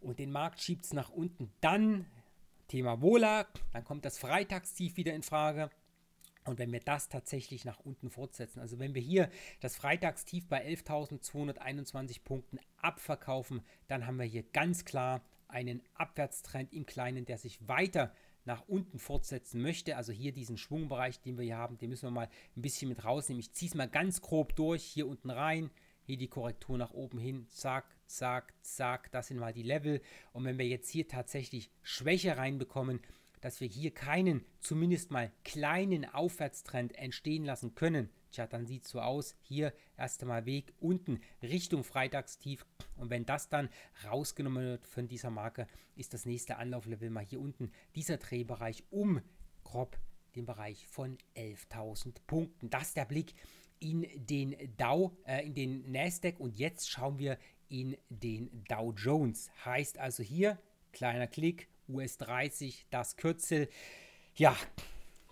und den Markt schiebt es nach unten, dann Thema Vola, dann kommt das Freitagstief wieder in Frage. Und wenn wir das tatsächlich nach unten fortsetzen, also wenn wir hier das Freitagstief bei 11.221 Punkten abverkaufen, dann haben wir hier ganz klar einen Abwärtstrend im Kleinen, der sich weiter nach unten fortsetzen möchte. Also hier diesen Schwungbereich, den wir hier haben, den müssen wir mal ein bisschen mit rausnehmen. Ich ziehe es mal ganz grob durch, hier unten rein, hier die Korrektur nach oben hin, zack, zack, zack, das sind mal die Level. Und wenn wir jetzt hier tatsächlich Schwäche reinbekommen, dass wir hier keinen, zumindest mal kleinen Aufwärtstrend entstehen lassen können. Tja, dann sieht es so aus. Hier erst einmal Weg unten Richtung Freitagstief. Und wenn das dann rausgenommen wird von dieser Marke, ist das nächste Anlauflevel mal hier unten. Dieser Drehbereich um grob den Bereich von 11.000 Punkten. Das ist der Blick in den Nasdaq. Und jetzt schauen wir in den Dow Jones. Heißt also hier, kleiner Klick, US30, das Kürzel. Ja,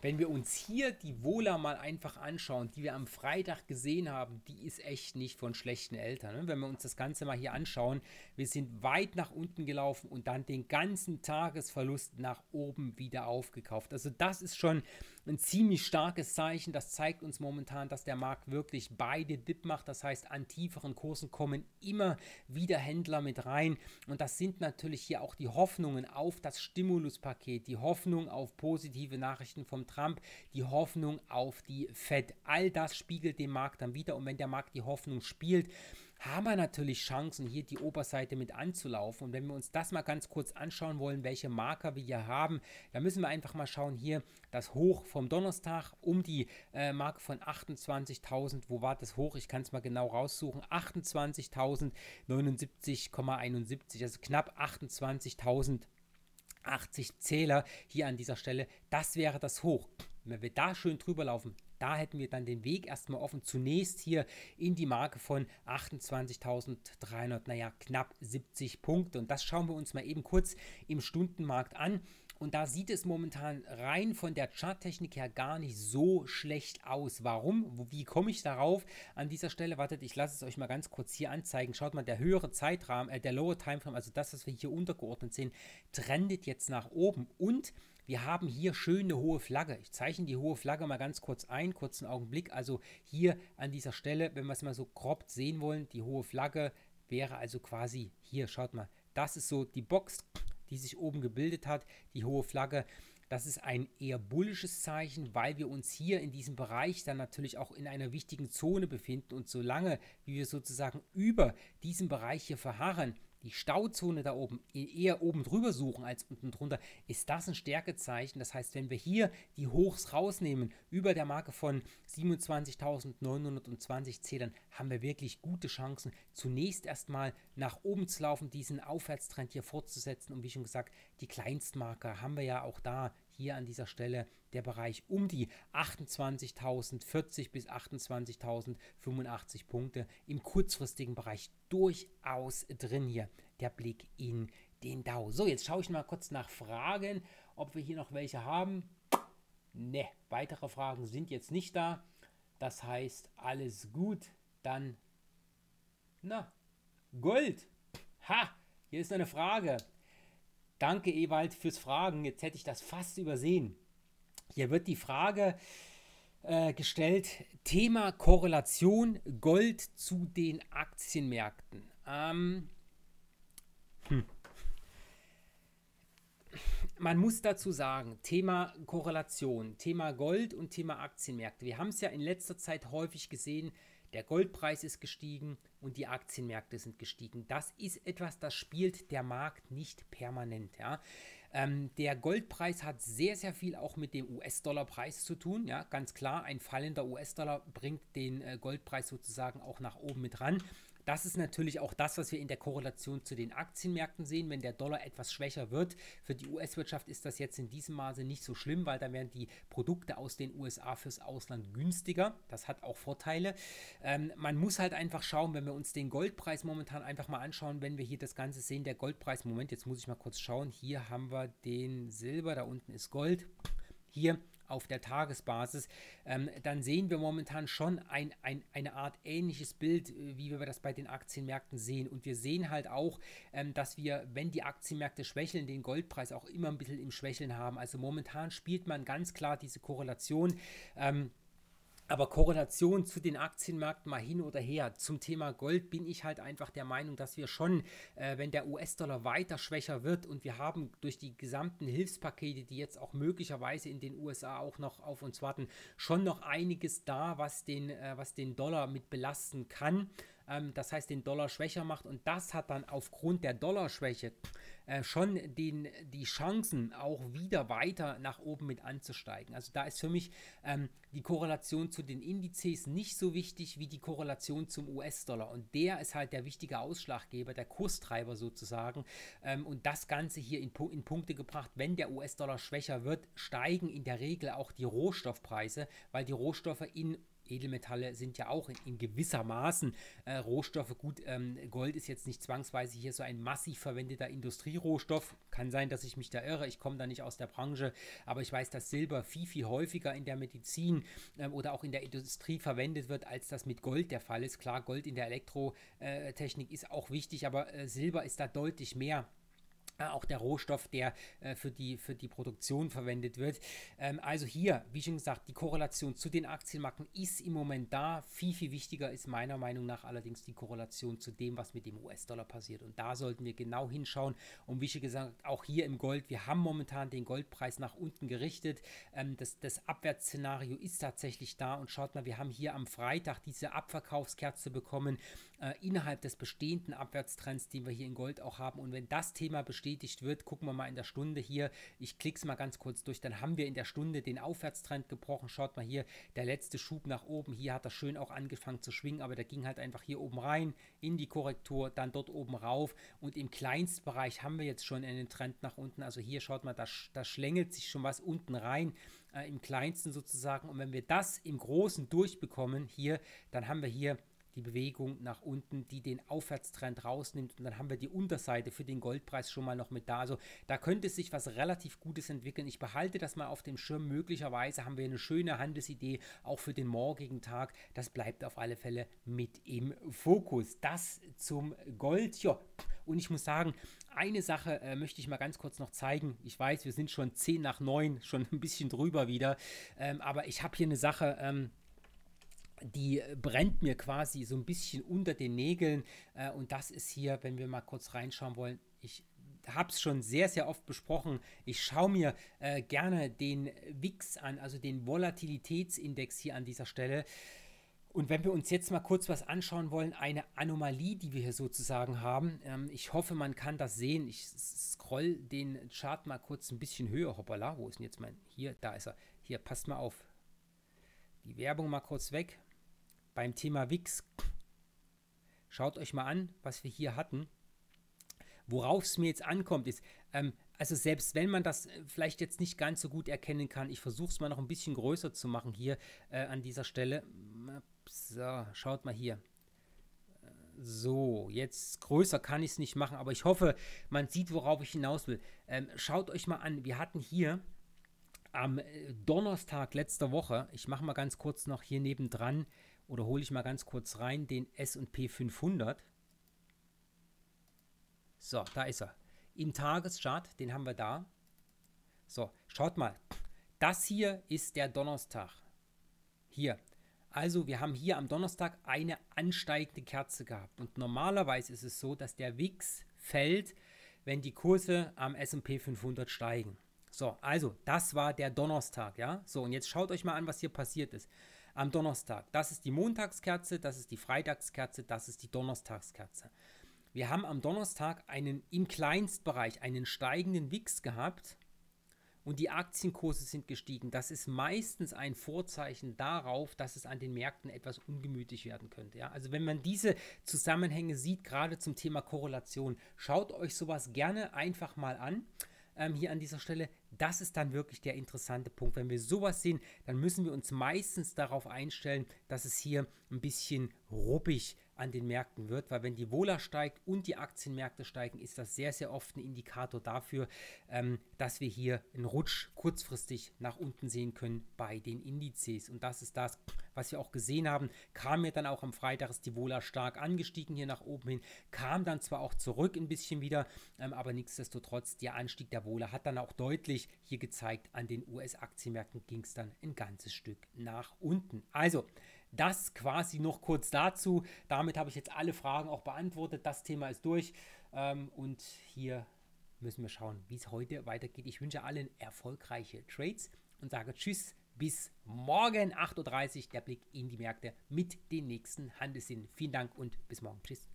wenn wir uns hier die Vola mal einfach anschauen, die wir am Freitag gesehen haben, die ist echt nicht von schlechten Eltern. Wenn wir uns das Ganze mal hier anschauen, wir sind weit nach unten gelaufen und dann den ganzen Tagesverlust nach oben wieder aufgekauft. Also das ist schon ein ziemlich starkes Zeichen. Das zeigt uns momentan, dass der Markt wirklich beide Dip macht. Das heißt, an tieferen Kursen kommen immer wieder Händler mit rein. Und das sind natürlich hier auch die Hoffnungen auf das Stimuluspaket, die Hoffnung auf positive Nachrichten vom Trump, die Hoffnung auf die FED. All das spiegelt den Markt dann wieder. Und wenn der Markt die Hoffnung spielt, haben wir natürlich Chancen, hier die Oberseite mit anzulaufen. Und wenn wir uns das mal ganz kurz anschauen wollen, welche Marker wir hier haben, dann müssen wir einfach mal schauen, hier das Hoch vom Donnerstag um die Marke von 28.000. Wo war das Hoch? Ich kann es mal genau raussuchen. 28.079,71, also knapp 28.080 Zähler hier an dieser Stelle. Das wäre das Hoch. Wenn wir da schön drüber laufen, da hätten wir dann den Weg erstmal offen, zunächst hier in die Marke von 28.300, naja, knapp 70 Punkte. Und das schauen wir uns mal eben kurz im Stundenmarkt an. Und da sieht es momentan rein von der Charttechnik her gar nicht so schlecht aus. Warum? Wie komme ich darauf? An dieser Stelle, wartet, ich lasse es euch mal ganz kurz hier anzeigen. Schaut mal, der höhere Zeitrahmen, der lower Timeframe, also das, was wir hier untergeordnet sehen, trendet jetzt nach oben. Und wir haben hier schön eine hohe Flagge. Ich zeichne die hohe Flagge mal ganz kurz ein, kurzen Augenblick. Also hier an dieser Stelle, wenn wir es mal so grob sehen wollen, die hohe Flagge wäre also quasi hier, schaut mal, das ist so die Box, die sich oben gebildet hat, die hohe Flagge. Das ist ein eher bullisches Zeichen, weil wir uns hier in diesem Bereich dann natürlich auch in einer wichtigen Zone befinden. Und solange wir sozusagen über diesem Bereich hier verharren, die Stauzone da oben, eher oben drüber suchen als unten drunter, ist das ein Stärkezeichen. Das heißt, wenn wir hier die Hochs rausnehmen, über der Marke von 27.920 Zählern, haben wir wirklich gute Chancen, zunächst erstmal nach oben zu laufen, diesen Aufwärtstrend hier fortzusetzen. Und wie schon gesagt, die Kleinstmarker haben wir ja auch da. Hier an dieser Stelle der Bereich um die 28.040 bis 28.085 Punkte im kurzfristigen Bereich durchaus drin hier. Der Blick in den Dow. So, jetzt schaue ich mal kurz nach Fragen, ob wir hier noch welche haben. Ne, weitere Fragen sind jetzt nicht da. Das heißt, alles gut. Dann, na, Gold. Ha, hier ist eine Frage. Danke, Ewald, fürs Fragen. Jetzt hätte ich das fast übersehen. Hier wird die Frage gestellt, Thema Korrelation Gold zu den Aktienmärkten. Man muss dazu sagen, Thema Korrelation, Thema Gold und Thema Aktienmärkte. Wir haben es ja in letzter Zeit häufig gesehen, der Goldpreis ist gestiegen und die Aktienmärkte sind gestiegen. Das ist etwas, das spielt der Markt nicht permanent. Ja. Der Goldpreis hat sehr, sehr viel auch mit dem US-Dollar-Preis zu tun. Ja. Ganz klar, ein fallender US-Dollar bringt den Goldpreis sozusagen auch nach oben mit ran. Das ist natürlich auch das, was wir in der Korrelation zu den Aktienmärkten sehen. Wenn der Dollar etwas schwächer wird, für die US-Wirtschaft ist das jetzt in diesem Maße nicht so schlimm, weil dann werden die Produkte aus den USA fürs Ausland günstiger. Das hat auch Vorteile. Man muss halt einfach schauen, wenn wir uns den Goldpreis momentan einfach mal anschauen, wenn wir hier das Ganze sehen, der Goldpreis, Moment, jetzt muss ich mal kurz schauen, hier haben wir den Silber, da unten ist Gold, hier auf der Tagesbasis, dann sehen wir momentan schon eine Art ähnliches Bild, wie wir das bei den Aktienmärkten sehen. Und wir sehen halt auch, dass wir, wenn die Aktienmärkte schwächeln, den Goldpreis auch immer ein bisschen im Schwächeln haben. Also momentan spielt man ganz klar diese Korrelation. Aber Korrelation zu den Aktienmärkten mal hin oder her. Zum Thema Gold bin ich halt einfach der Meinung, dass wir schon, wenn der US-Dollar weiter schwächer wird und wir haben durch die gesamten Hilfspakete, die jetzt auch möglicherweise in den USA auch noch auf uns warten, schon noch einiges da, was den Dollar mit belasten kann. Das heißt, den Dollar schwächer macht und das hat dann aufgrund der Dollarschwäche schon die Chancen auch wieder weiter nach oben mit anzusteigen. Also da ist für mich die Korrelation zu den Indizes nicht so wichtig wie die Korrelation zum US-Dollar und der ist halt der wichtige Ausschlaggeber, der Kurstreiber sozusagen und das Ganze hier in Punkte gebracht, wenn der US-Dollar schwächer wird, steigen in der Regel auch die Rohstoffpreise, weil die Rohstoffe in Edelmetalle sind ja auch in gewisser Maßen Rohstoffe. Gut, Gold ist jetzt nicht zwangsweise hier so ein massiv verwendeter Industrierohstoff. Kann sein, dass ich mich da irre. Ich komme da nicht aus der Branche. Aber ich weiß, dass Silber viel, viel häufiger in der Medizin oder auch in der Industrie verwendet wird, als das mit Gold der Fall ist. Klar, Gold in der Elektrotechnik ist auch wichtig, aber Silber ist da deutlich mehr. Auch der Rohstoff, der für die Produktion verwendet wird. Also hier, wie schon gesagt, die Korrelation zu den Aktienmärkten ist im Moment da. Viel, viel wichtiger ist meiner Meinung nach allerdings die Korrelation zu dem, was mit dem US-Dollar passiert. Und da sollten wir genau hinschauen. Und wie schon gesagt, auch hier im Gold, wir haben momentan den Goldpreis nach unten gerichtet. Das Abwärtsszenario ist tatsächlich da. Und schaut mal, wir haben hier am Freitag diese Abverkaufskerze bekommen, innerhalb des bestehenden Abwärtstrends, den wir hier in Gold auch haben. Und wenn das Thema bestätigt wird, gucken wir mal in der Stunde hier, ich klicke es mal ganz kurz durch, dann haben wir in der Stunde den Aufwärtstrend gebrochen, schaut mal hier, der letzte Schub nach oben, hier hat er schön auch angefangen zu schwingen, aber der ging halt einfach hier oben rein, in die Korrektur, dann dort oben rauf und im Kleinstbereich haben wir jetzt schon einen Trend nach unten, also hier schaut mal, da schlängelt sich schon was unten rein, im Kleinsten sozusagen und wenn wir das im Großen durchbekommen hier, dann haben wir hier die Bewegung nach unten, die den Aufwärtstrend rausnimmt und dann haben wir die Unterseite für den Goldpreis schon mal noch mit da. Also da könnte sich was relativ Gutes entwickeln. Ich behalte das mal auf dem Schirm. Möglicherweise haben wir eine schöne Handelsidee auch für den morgigen Tag. Das bleibt auf alle Fälle mit im Fokus. Das zum Gold. Ja. Und ich muss sagen, eine Sache möchte ich mal ganz kurz noch zeigen. Ich weiß, wir sind schon 10 nach 9, schon ein bisschen drüber wieder. Aber ich habe hier eine Sache... die brennt mir quasi so ein bisschen unter den Nägeln und das ist hier, wenn wir mal kurz reinschauen wollen, ich habe es schon sehr, sehr oft besprochen, ich schaue mir gerne den VIX an, also den Volatilitätsindex hier an dieser Stelle. Und wenn wir uns jetzt mal kurz was anschauen wollen, eine Anomalie, die wir hier sozusagen haben, ich hoffe, man kann das sehen, ich scroll den Chart mal kurz ein bisschen höher, hoppala, wo ist denn jetzt mein, hier, da ist er, hier, passt mal auf, die Werbung mal kurz weg. Beim Thema VIX, schaut euch mal an, was wir hier hatten. Worauf es mir jetzt ankommt, ist, also selbst wenn man das vielleicht jetzt nicht ganz so gut erkennen kann, ich versuche es mal noch ein bisschen größer zu machen hier an dieser Stelle. So, schaut mal hier. So, jetzt größer kann ich es nicht machen, aber ich hoffe, man sieht, worauf ich hinaus will. Schaut euch mal an, wir hatten hier am Donnerstag letzter Woche, ich mache mal ganz kurz noch hier nebendran, oder hole ich mal ganz kurz rein, den S&P 500. So, da ist er. Im Tageschart, den haben wir da. So, schaut mal. Das hier ist der Donnerstag. Hier. Also wir haben hier am Donnerstag eine ansteigende Kerze gehabt. Und normalerweise ist es so, dass der VIX fällt, wenn die Kurse am S&P 500 steigen. So, also das war der Donnerstag, ja. So, und jetzt schaut euch mal an, was hier passiert ist. Am Donnerstag, das ist die Montagskerze, das ist die Freitagskerze, das ist die Donnerstagskerze. Wir haben am Donnerstag einen im Kleinstbereich einen steigenden VIX gehabt und die Aktienkurse sind gestiegen. Das ist meistens ein Vorzeichen darauf, dass es an den Märkten etwas ungemütlich werden könnte. Ja? Also wenn man diese Zusammenhänge sieht, gerade zum Thema Korrelation, schaut euch sowas gerne einfach mal an. Hier an dieser Stelle, das ist dann wirklich der interessante Punkt. Wenn wir sowas sehen, dann müssen wir uns meistens darauf einstellen, dass es hier ein bisschen ruppig an den Märkten wird, weil wenn die Vola steigt und die Aktienmärkte steigen, ist das sehr, sehr oft ein Indikator dafür, dass wir hier einen Rutsch kurzfristig nach unten sehen können bei den Indizes. Und das ist das, was wir auch gesehen haben, kam ja dann auch am Freitag, ist die Vola stark angestiegen hier nach oben hin, kam dann zwar auch zurück ein bisschen wieder, aber nichtsdestotrotz, der Anstieg der Vola hat dann auch deutlich hier gezeigt, an den US-Aktienmärkten ging es dann ein ganzes Stück nach unten. Also, das quasi noch kurz dazu. Damit habe ich jetzt alle Fragen auch beantwortet. Das Thema ist durch und hier müssen wir schauen, wie es heute weitergeht. Ich wünsche allen erfolgreiche Trades und sage Tschüss, bis morgen 8:30 Uhr, der Blick in die Märkte mit den nächsten Handelssinn. Vielen Dank und bis morgen. Tschüss.